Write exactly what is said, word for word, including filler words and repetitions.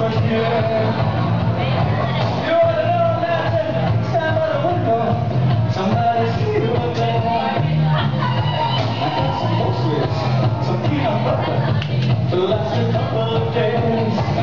The last couple of days